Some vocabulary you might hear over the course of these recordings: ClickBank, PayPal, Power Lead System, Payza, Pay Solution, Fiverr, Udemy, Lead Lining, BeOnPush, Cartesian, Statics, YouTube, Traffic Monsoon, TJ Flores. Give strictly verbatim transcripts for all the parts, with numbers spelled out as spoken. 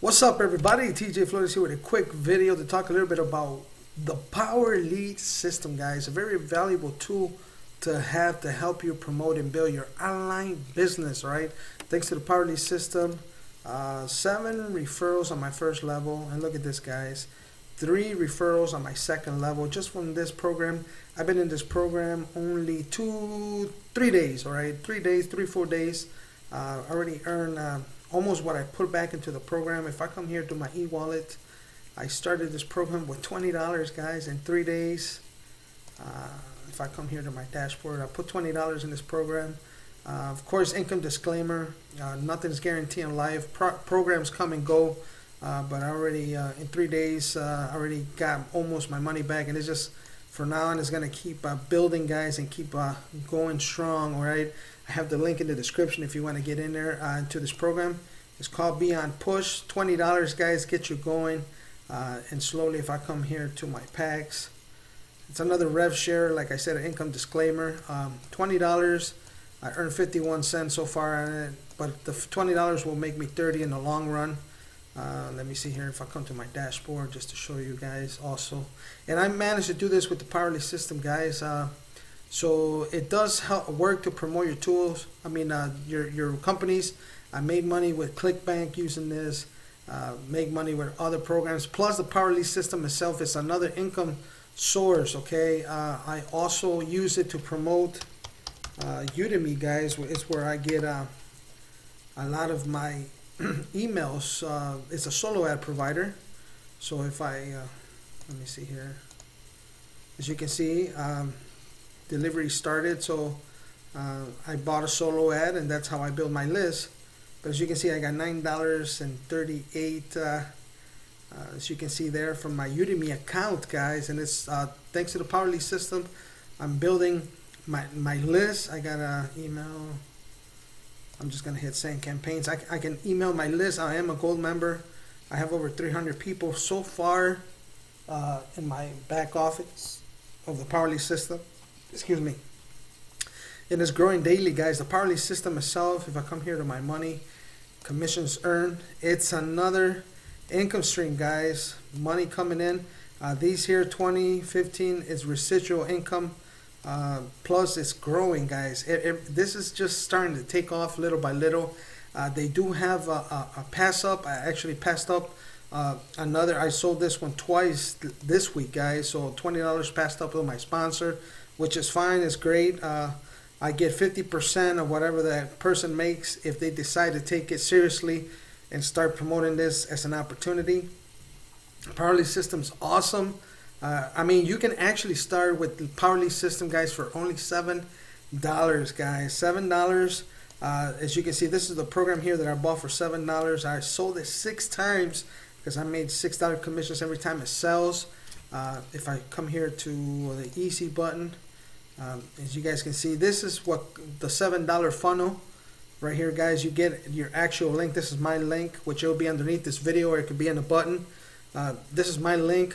What's up, everybody? T J Flores here with a quick video to talk a little bit about the Power Lead System, guys. A very valuable tool to have to help you promote and build your online business, right? Thanks to the Power Lead System, uh, seven referrals on my first level. And look at this, guys. Three referrals on my second level just from this program. I've been in this program only two, three days, all right? Three days, three, four days. Uh, already earned... Uh, almost what I put back into the program. If I come here to my e-wallet, I started this program with twenty dollars, guys, in three days. Uh, if I come here to my dashboard, I put twenty dollars in this program. Uh, of course, income disclaimer, uh, nothing's guaranteed in life. Pro programs come and go, uh, but I already, uh, in three days, uh, I already got almost my money back, and it's just, for now on, it's gonna keep uh, building, guys, and keep uh, going strong, all right? I have the link in the description if you want to get in there uh, to this program. It's called BeOnPush. twenty dollars, guys, get you going. Uh, and slowly, if I come here to my packs, it's another rev share. Like I said, an income disclaimer. Um, twenty dollars, I earned fifty-one cents so far on it, but the twenty dollars will make me thirty in the long run. Uh, let me see here if I come to my dashboard just to show you guys also. And I managed to do this with the Power Lead System, guys. Uh, So it does help work to promote your tools. I mean, uh, your your companies. I made money with ClickBank using this. Uh, make money with other programs. Plus, the Power Lead System itself is another income source. Okay, uh, I also use it to promote uh, Udemy, guys. It's where I get uh, a lot of my emails. Uh, it's a solo ad provider. So if I uh, let me see here, as you can see. Um, Delivery started, so uh, I bought a solo ad, and that's how I built my list. But as you can see, I got nine dollars and thirty-eight. Uh, uh, as you can see there from my Udemy account, guys, and it's uh, thanks to the Power Lead System. I'm building my my list. I got an email. I'm just gonna hit send campaigns. I I can email my list. I am a gold member. I have over three hundred people so far uh, in my back office of the Power Lead System. Excuse me. It is growing daily, guys. The Power Lead System itself, if I come here to my money, commissions earned, it's another income stream, guys. Money coming in. Uh, these here, twenty, fifteen, is residual income. Uh, plus, it's growing, guys. It, it, this is just starting to take off little by little. Uh, they do have a, a, a pass up. I actually passed up uh, another. I sold this one twice th this week, guys. So twenty dollars passed up with my sponsor, which is fine, it's great. Uh, I get fifty percent of whatever that person makes if they decide to take it seriously and start promoting this as an opportunity. Power Lead System's awesome. Uh, I mean, you can actually start with the Power Lead System, guys, for only seven dollars, guys. seven dollars, uh, as you can see, this is the program here that I bought for seven dollars. I sold it six times because I made six dollar commissions every time it sells. Uh, if I come here to the easy button, Um, as you guys can see, this is what the seven dollar funnel right here, guys. You get your actual link. This is my link, which will be underneath this video, or it could be in the button. Uh, this is my link.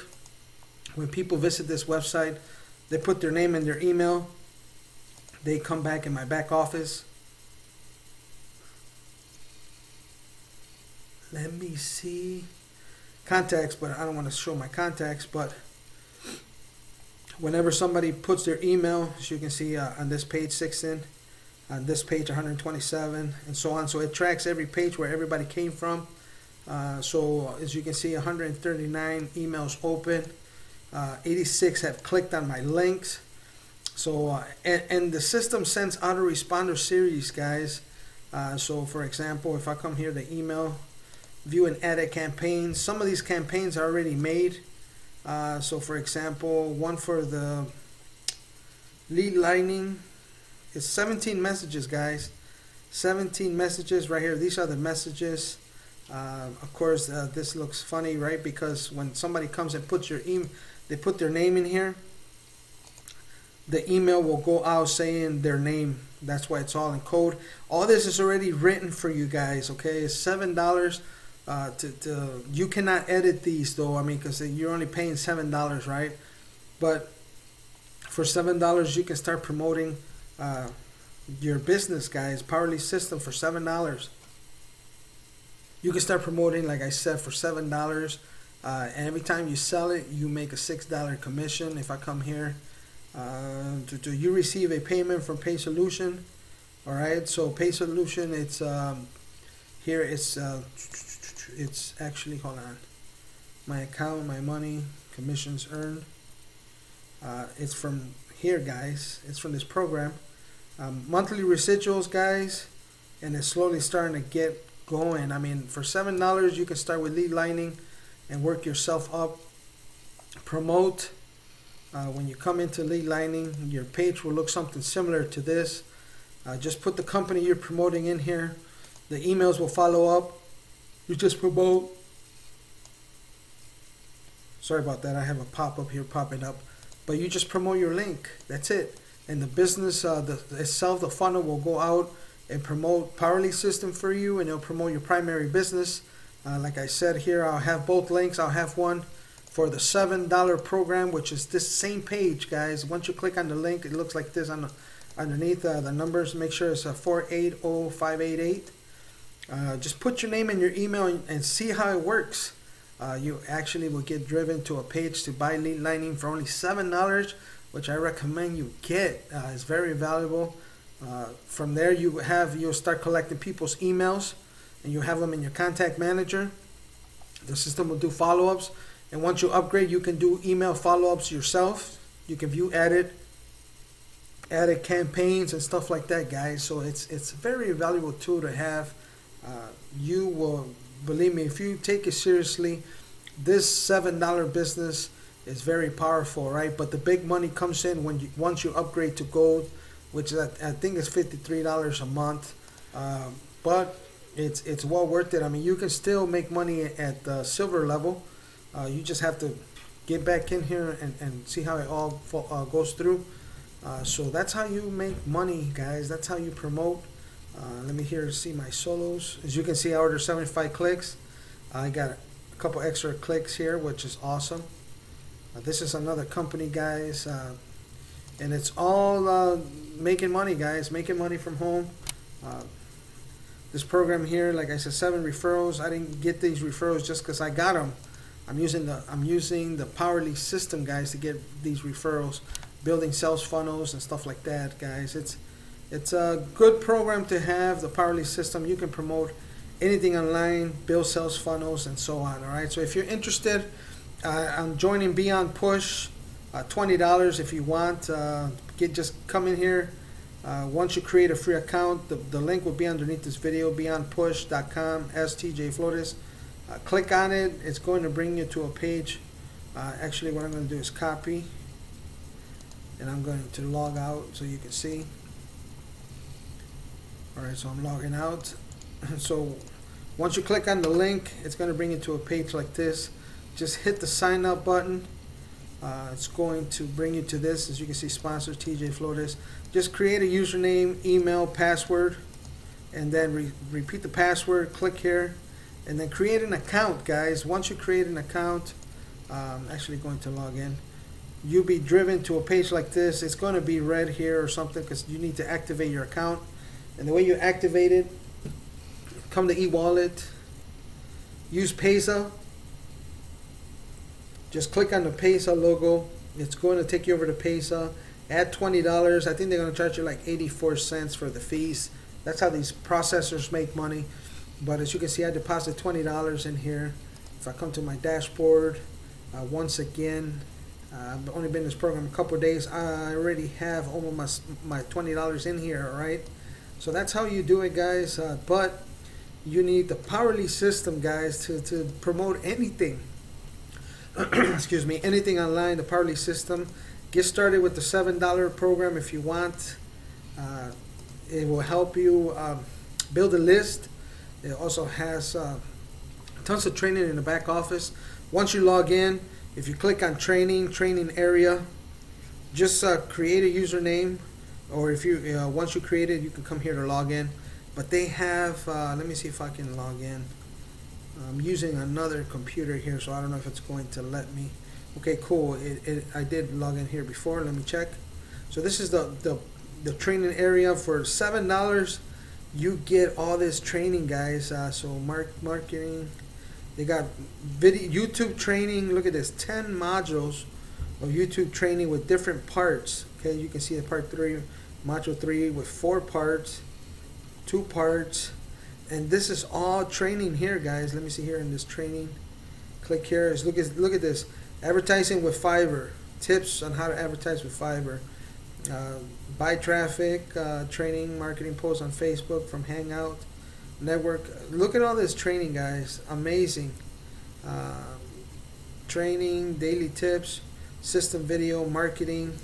When people visit this website, they put their name and their email. They come back in my back office. Let me see. Contacts, but I don't want to show my contacts, but whenever somebody puts their email, as you can see uh, on this page, sixteen, on this page, one hundred twenty-seven, and so on. So it tracks every page where everybody came from. Uh, so as you can see, one hundred thirty-nine emails open. Uh, eighty-six have clicked on my links. So uh, and, and the system sends autoresponder series, guys. Uh, so for example, if I come here to email, view and edit campaigns, some of these campaigns are already made. Uh, so for example, one for the lead lining is seventeen messages, guys. seventeen messages right here. These are the messages. Uh, of course, uh, this looks funny, right? Because when somebody comes and puts your email, they put their name in here, the email will go out saying their name. That's why it's all in code. All this is already written for you guys. Okay, it's seven dollars. Uh, to, to, you cannot edit these though, I mean, because you're only paying seven dollars, right? But for seven dollars, you can start promoting uh, your business, guys. Power Lead System for seven dollars. you can start promoting, like I said, for seven dollars, uh, and every time you sell it, you make a six dollar commission. If I come here, uh, to, to, you receive a payment from Pay Solution. All right, so Pay Solution, it's um, here, it's uh, it's actually, hold on, my account, my money, commissions earned. Uh, it's from here, guys. It's from this program. Um, monthly residuals, guys, and it's slowly starting to get going. I mean, for seven dollars, you can start with lead lining and work yourself up. Promote. Uh, when you come into lead lining, your page will look something similar to this. Uh, just put the company you're promoting in here. The emails will follow up. You just promote. Sorry about that. I have a pop-up here popping up. But you just promote your link. That's it. And the business uh, the, itself, the funnel will go out and promote Power Lead System for you, and it'll promote your primary business. Uh, like I said here, I'll have both links. I'll have one for the seven dollar program, which is this same page, guys. Once you click on the link, it looks like this on the, underneath uh, the numbers. Make sure it's a four eight zero five eight eight. Uh, just put your name and your email and, and see how it works. Uh, you actually will get driven to a page to buy lead lining for only seven dollars, which I recommend you get. Uh, it's very valuable. Uh, from there, you have, you'll start collecting people's emails, and you have them in your contact manager. The system will do follow-ups, and once you upgrade, you can do email follow-ups yourself. You can view added, added campaigns and stuff like that, guys. So it's it's a very valuable tool to have. Uh, you will. Believe me, if you take it seriously, this seven dollar business is very powerful, right? But the big money comes in when you, once you upgrade to gold, which I, I think is fifty-three dollars a month. Uh, but it's it's well worth it. I mean, you can still make money at the silver level. Uh, you just have to get back in here and, and see how it all uh, goes through. Uh, so that's how you make money, guys. That's how you promote. Uh, let me here see my solos. As you can see, I ordered seventy-five clicks. I got a couple extra clicks here, which is awesome. Uh, this is another company, guys, uh, and it's all uh, making money, guys, making money from home. Uh, this program here, like I said, seven referrals. I didn't get these referrals just because I got them. I'm using the I'm using the Power Lead System, guys, to get these referrals, building sales funnels and stuff like that, guys. It's It's a good program to have, the Power Lead System. You can promote anything online, build sales funnels, and so on. All right. So if you're interested, uh, I'm joining BeOnPush, uh, twenty dollars if you want. Uh, get just come in here. Uh, once you create a free account, the, the link will be underneath this video, beyond push dot com, S T J Flores. Uh, click on it. It's going to bring you to a page. Uh, actually, what I'm going to do is copy, and I'm going to log out so you can see. Alright, so I'm logging out. So once you click on the link, it's going to bring you to a page like this. Just hit the sign up button. Uh, it's going to bring you to this. As you can see, sponsors T J Flores. Just create a username, email, password, and then re repeat the password. Click here, and then create an account, guys. Once you create an account, I'm actually going to log in. You'll be driven to a page like this. It's going to be red here or something because you need to activate your account. And the way you activate it, come to e-wallet, use Payza. Just click on the Payza logo. It's going to take you over to Payza. Add twenty dollars. I think they're going to charge you like eighty-four cents for the fees. That's how these processors make money. But as you can see, I deposit twenty dollars in here. If I come to my dashboard, uh, once again, uh, I've only been in this program a couple of days. I already have almost my, my twenty dollars in here, all right? So that's how you do it, guys. Uh, but you need the Power Lead System, guys, to, to promote anything. Excuse me, anything online, the Power Lead System. Get started with the seven dollar program if you want. Uh, it will help you uh, build a list. It also has uh, tons of training in the back office. Once you log in, if you click on training, training area, just uh, create a username. Or if you uh, once you create it, you can come here to log in. But they have, uh, let me see if I can log in. I'm using another computer here, so I don't know if it's going to let me. Okay, cool. It, it, I did log in here before. Let me check. So this is the the, the training area for seven dollars. you get all this training, guys. Uh, so mark marketing, they got video, YouTube training. Look at this, ten modules of YouTube training with different parts. Okay, you can see the part three, module three with four parts, two parts, and this is all training here, guys. Let me see here in this training. Click here. Is look at look at this. Advertising with Fiverr. Tips on how to advertise with Fiverr. Uh, buy traffic, uh, training, marketing posts on Facebook from Hangout, Network. Look at all this training, guys. Amazing. Uh, training, daily tips, system video, marketing,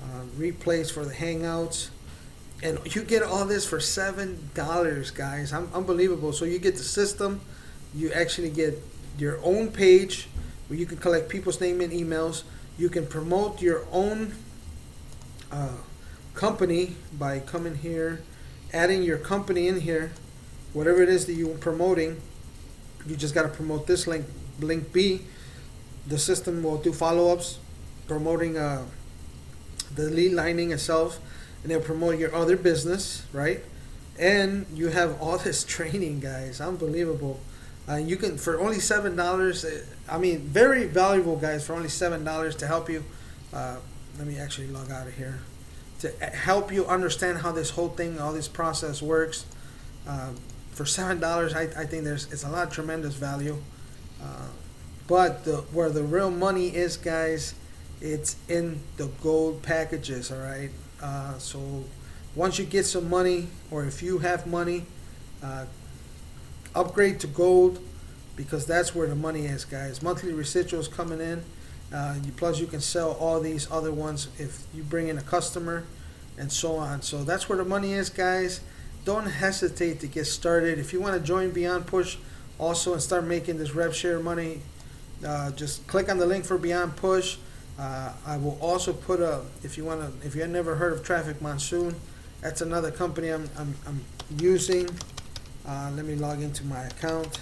uh, replays for the Hangouts. And you get all this for seven dollars, guys. I'm unbelievable. So you get the system. You actually get your own page where you can collect people's name and emails. You can promote your own uh, company by coming here, adding your company in here, whatever it is that you're promoting. You just got to promote this link, link B. The system will do follow-ups, promoting uh, the lead lining itself, and they'll promote your other business, right? And you have all this training, guys. Unbelievable. Uh, you can, for only seven dollars, I mean, very valuable, guys, for only seven dollars to help you. Uh, let me actually log out of here. To help you understand how this whole thing, all this process works. Uh, for seven dollars, I, I think there's it's a lot of tremendous value. Uh, but the, where the real money is, guys, it's in the gold packages, all right? Uh, so once you get some money, or if you have money, uh, upgrade to gold, because that's where the money is, guys. Monthly residuals coming in. Uh, you, plus, you can sell all these other ones if you bring in a customer and so on. So that's where the money is, guys. Don't hesitate to get started. If you want to join BeOnPush also and start making this rev share money, uh, just click on the link for BeOnPush. Uh, I will also put a, if you want to, if you have never heard of Traffic Monsoon, that's another company I'm, I'm, I'm using. Uh, let me log into my account.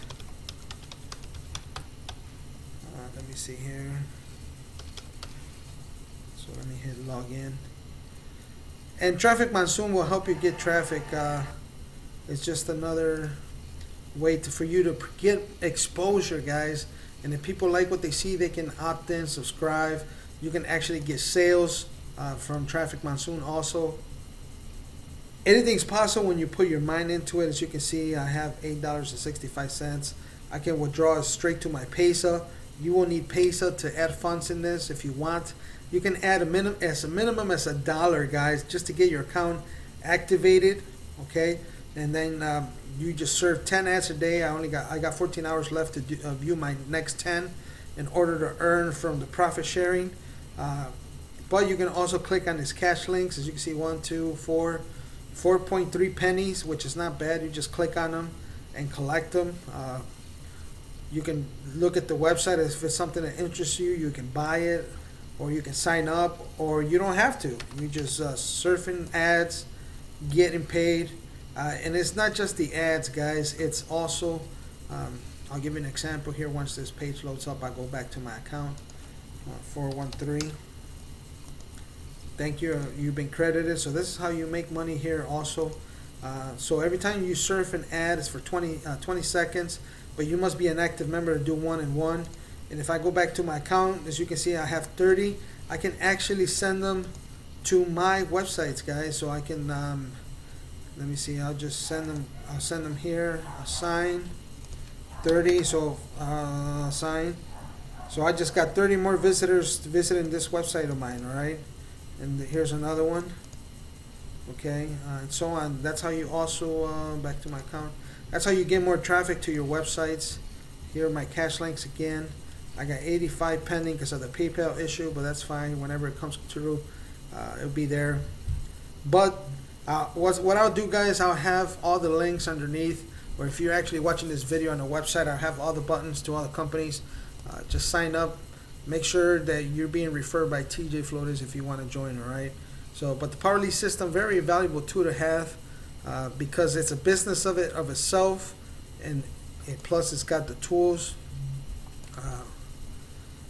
Uh, let me see here. So let me hit log in. And Traffic Monsoon will help you get traffic. Uh, it's just another way to, for you to get exposure, guys. And if people like what they see, they can opt in, subscribe. You can actually get sales uh, from Traffic Monsoon also. Anything's possible when you put your mind into it. As you can see, I have eight dollars and sixty-five cents. I can withdraw it straight to my Payza. You will need Payza to add funds in this if you want. You can add a minimum as a minimum as a dollar, guys, just to get your account activated, okay? And then um, you just serve ten ads a day. I only got I got fourteen hours left to do, uh, view my next ten in order to earn from the profit sharing. Uh, but you can also click on these cash links. As you can see, one, two, four. four point three pennies, which is not bad. You just click on them and collect them. Uh, you can look at the website. If it's something that interests you, you can buy it, or you can sign up, or you don't have to. You just uh, surfing ads, getting paid. Uh, and it's not just the ads, guys. It's also, um, I'll give you an example here. Once this page loads up, I go back to my account, uh, four one three. Thank you, you've been credited. So this is how you make money here also. Uh, so every time you surf an ad, it's for twenty, uh, twenty seconds, but you must be an active member to do one and one. And if I go back to my account, as you can see, I have thirty. I can actually send them to my websites, guys. So I can, um, let me see, I'll just send them, I'll send them here, assign thirty, so uh, assign. So I just got thirty more visitors visiting this website of mine, all right? And here's another one, okay, uh, and so on. That's how you also, uh, back to my account, that's how you get more traffic to your websites. Here are my cash links again. I got eighty-five pending because of the PayPal issue, but that's fine. Whenever it comes through, uh, it'll be there. But uh, what, what I'll do, guys, I'll have all the links underneath, or if you're actually watching this video on the website, I'll have all the buttons to all the companies. Uh, just sign up. Make sure that you're being referred by T J Flores if you want to join, all right? So, but the Power Lead System, very valuable tool to have uh, because it's a business of it of itself, and, and plus it's got the tools. Uh,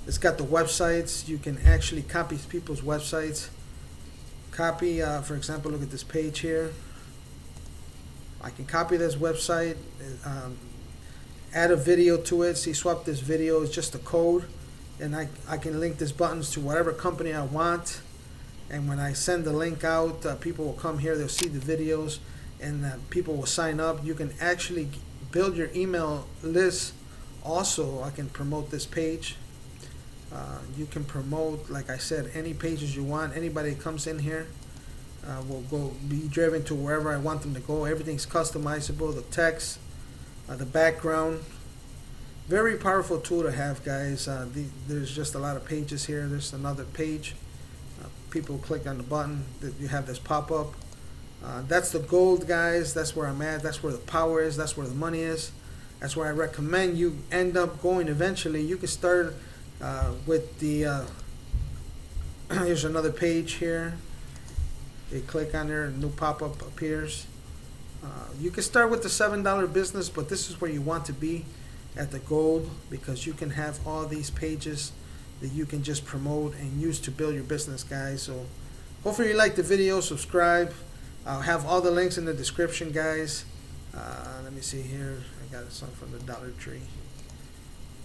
it's got the websites. You can actually copy people's websites. Copy, uh, for example, look at this page here. I can copy this website, um, add a video to it. See, swap this video, it's just a code, and I, I can link these buttons to whatever company I want. And when I send the link out, uh, people will come here, they'll see the videos, and uh, people will sign up. You can actually build your email list. Also, I can promote this page. Uh, you can promote, like I said, any pages you want. Anybody that comes in here uh, will go be driven to wherever I want them to go. Everything's customizable, the text, uh, the background. Very powerful tool to have, guys. Uh, the, there's just a lot of pages here. There's another page. Uh, people click on the button, that you have this pop-up. Uh, that's the gold, guys. That's where I'm at. That's where the power is. That's where the money is. That's where I recommend you end up going eventually. You can start uh, with the, uh, here's another page here. You click on there, a new pop-up appears. Uh, you can start with the seven dollar business, but this is where you want to be, at the gold, because you can have all these pages that you can just promote and use to build your business, guys. So hopefully you liked the video. Subscribe. I'll have all the links in the description, guys. Uh, let me see here. I got some from the Dollar Tree.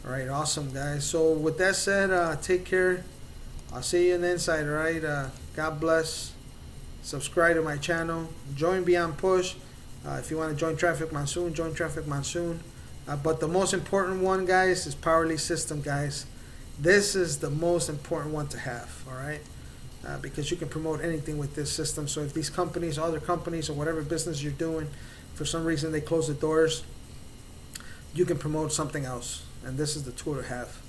All right, awesome, guys. So with that said, uh, take care. I'll see you on the inside, all right? Uh, God bless. Subscribe to my channel. Join BeOnPush. Uh, if you want to join Traffic Monsoon, join Traffic Monsoon. Uh, but the most important one, guys, is Power Lead System, guys. This is the most important one to have, all right? Uh, because you can promote anything with this system. So if these companies, other companies, or whatever business you're doing, for some reason they close the doors, you can promote something else. And this is the tool to have.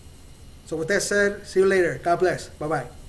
So with that said, see you later. God bless. Bye-bye.